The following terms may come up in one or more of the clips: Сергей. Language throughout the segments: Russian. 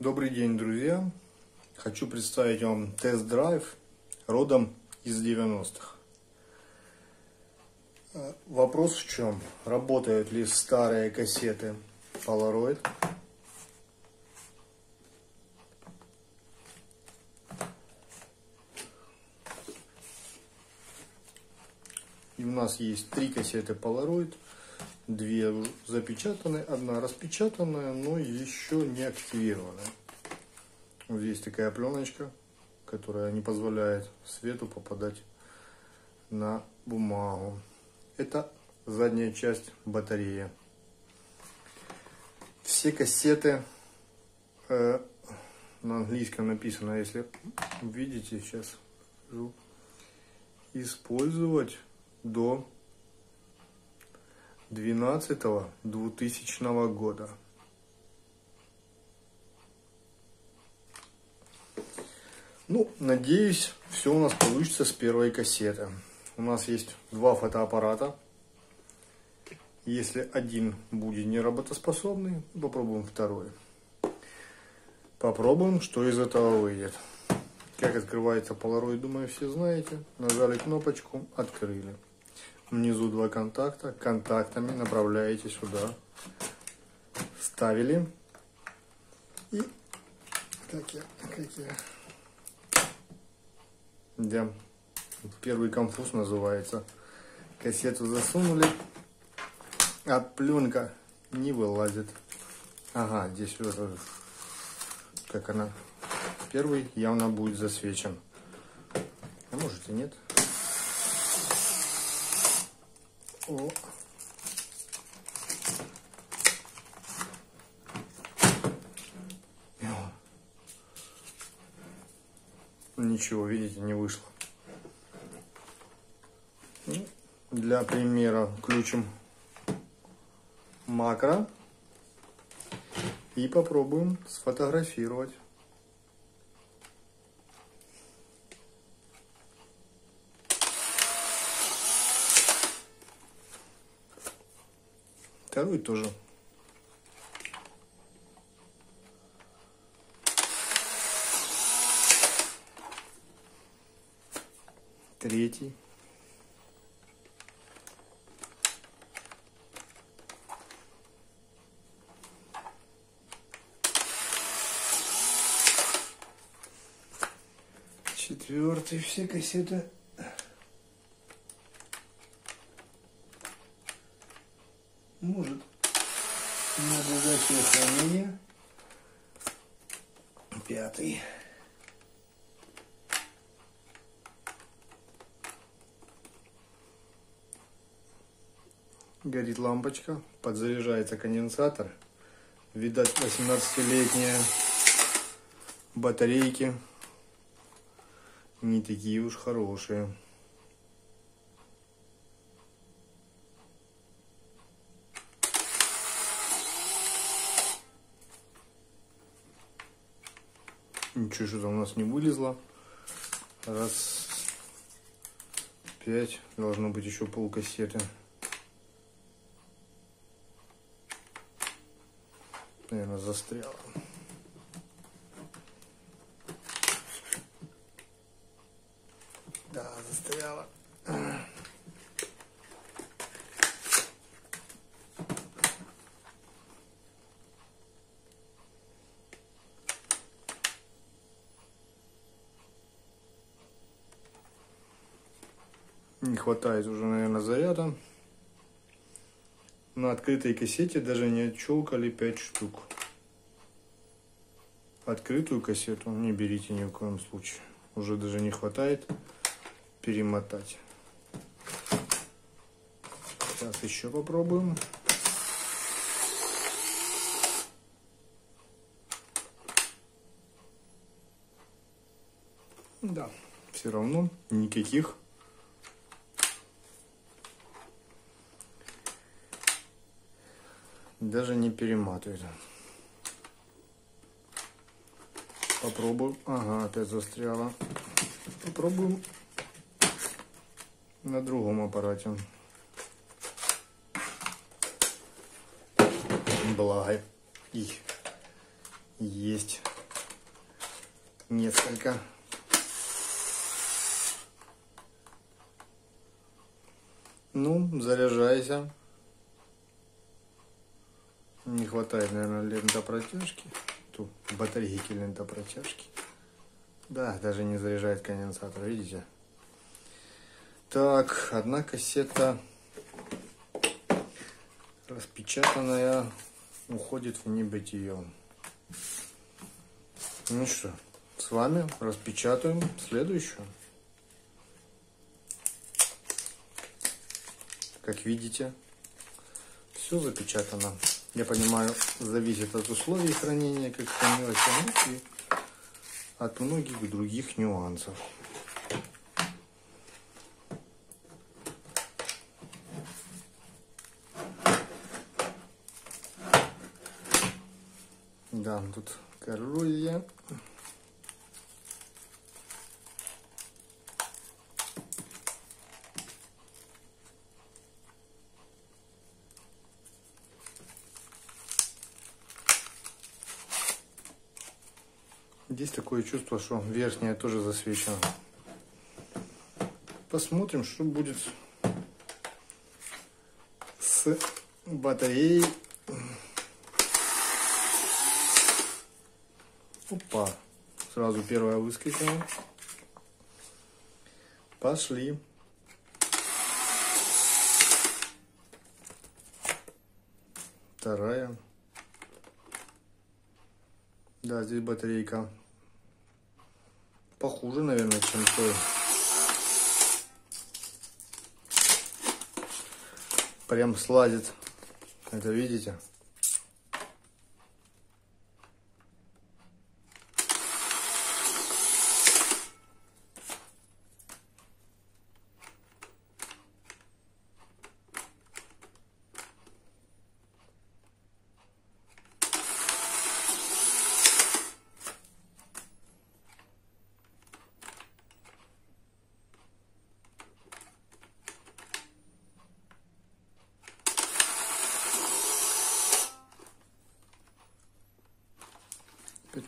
Добрый день, друзья! Хочу представить вам тест-драйв родом из 90-х. Вопрос в чем? Работают ли старые кассеты Polaroid? И у нас есть три кассеты Polaroid. Две запечатанные, одна распечатанная, но еще не активированная. Вот здесь такая пленочка, которая не позволяет свету попадать на бумагу. Это задняя часть батареи. Все кассеты на английском написано, если видите, сейчас покажу. Использовать до 12-2000 года. Ну, надеюсь, все у нас получится с первой кассеты. У нас есть два фотоаппарата. Если один будет неработоспособный, попробуем второй. Попробуем, что из этого выйдет. Как открывается Polaroid, думаю, все знаете. Нажали кнопочку, открыли. Внизу два контакта, контактами направляете сюда, ставили, и да, первый конфуз называется. Кассету засунули, а пленка не вылазит. Ага, здесь вот как она, первый явно будет засвечен, а может и нет. О. Ничего, видите, не вышло. Для примера включим макро и попробуем сфотографировать. Второй тоже. Третий. Четвертый. Все кассеты. Может, надлежащее хранение. Пятый. Горит лампочка, подзаряжается конденсатор. Видать, 18-летние батарейки не такие уж хорошие. Ничего, что-то у нас не вылезло. Раз, 5. Должно быть еще полкассеты. Наверное, застряло. Да, застряло. Не хватает уже, наверное, заряда. На открытой кассете даже не отщелкали 5 штук. Открытую кассету не берите ни в коем случае. Уже даже не хватает перемотать. Сейчас еще попробуем. Да, все равно никаких. Даже не перематывает. Попробуем. Ага, опять застряла. Попробуем на другом аппарате. Благо их есть несколько. Ну, заряжайся. Не хватает, наверное, лентопротяжки. Тут батарейки лентопротяжки. Да, даже не заряжает конденсатор, видите? Так, одна кассета распечатанная уходит в небытие. Ну что, с вами распечатаем следующую. Как видите, все запечатано. Я понимаю, зависит от условий хранения, как хранилось, и от многих других нюансов. Да, тут коровья. Здесь такое чувство, что верхняя тоже засвечена. Посмотрим, что будет с батареей. Опа! Сразу первая выскочила. Пошли. Вторая. Да, здесь батарейка похуже, наверное, чем той. Прям слазит. Это видите?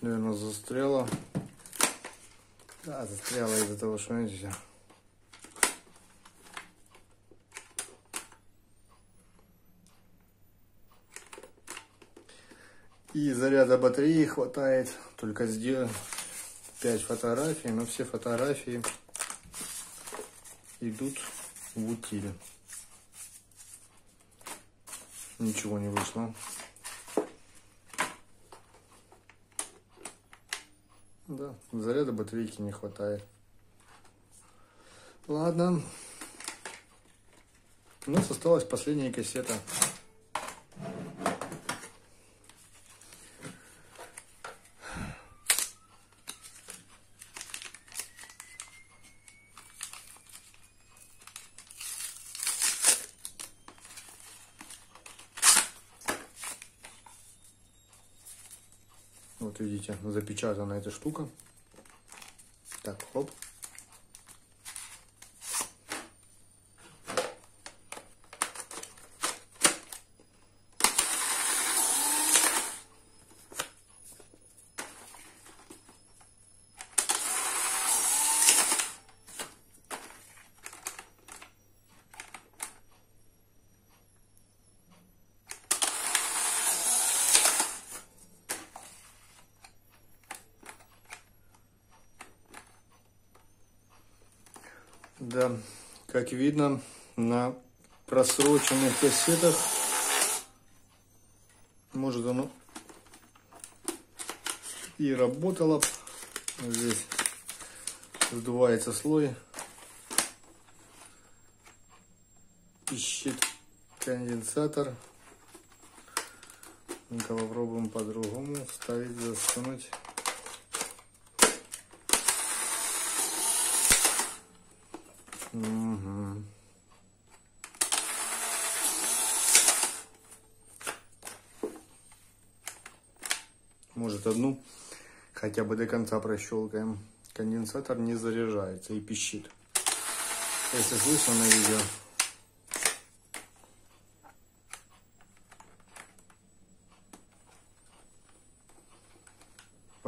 Наверное, застряла. Да, застряла из-за того, что видите. И заряда батареи хватает. Только сделаю 5 фотографий, но все фотографии идут в утиль. Ничего не вышло. Да, заряда батарейки не хватает. Ладно. У нас осталась последняя кассета. Вот видите, запечатана эта штука. Так, хоп. Да, как видно, на просроченных кассетах, может, оно и работало. Здесь сдувается слой, ищет конденсатор. Ну-ка, попробуем по-другому вставить, засунуть. Угу. Может, одну хотя бы до конца прощелкаем. Конденсатор не заряжается и пищит. Если слышно на видео.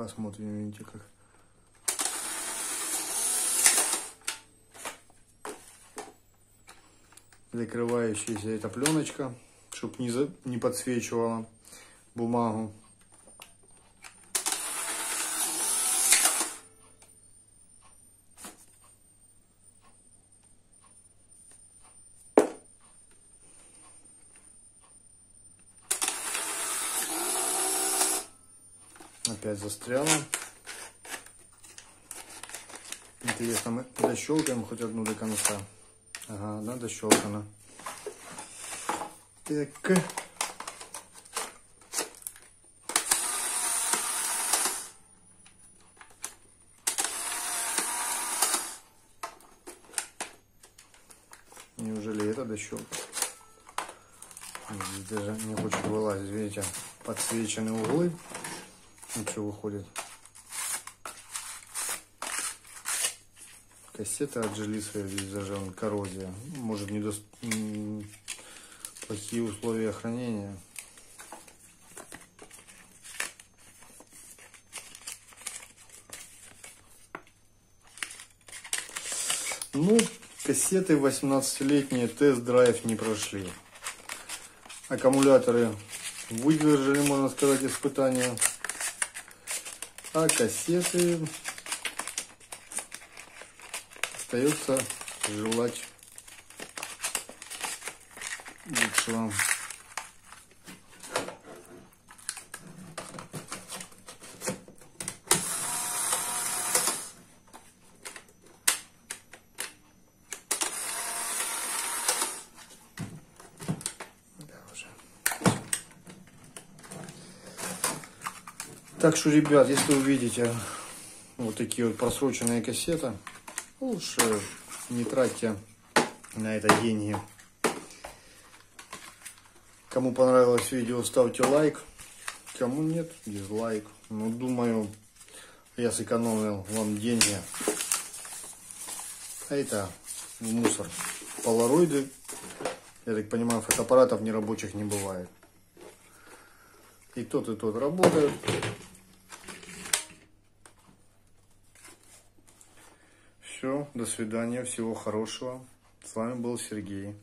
Посмотрим, видите, как. Закрывающаяся эта пленочка, чтобы не подсвечивала бумагу. Опять застряла. Интересно, мы дощелкаем хоть одну до конца. Ага, одна дощелкана. Так. Неужели это дощелка? Здесь даже не хочет вылазить. Видите, подсвечены углы. Ничего выходит. Кассета от железа, здесь даже коррозия. Может, плохие условия хранения. Ну, кассеты 18-летние тест-драйв не прошли. Аккумуляторы выдержали, можно сказать, испытания. А кассеты остается желать лучшего. Так что, ребят, если увидите вот такие вот просроченные кассеты, лучше не тратьте на это деньги. Кому понравилось видео, ставьте лайк, кому нет, дизлайк. Но думаю, я сэкономил вам деньги. А это мусор. Полароиды, я так понимаю, фотоаппаратов нерабочих не бывает. И тот работает. Все, до свидания, всего хорошего. С вами был Сергей.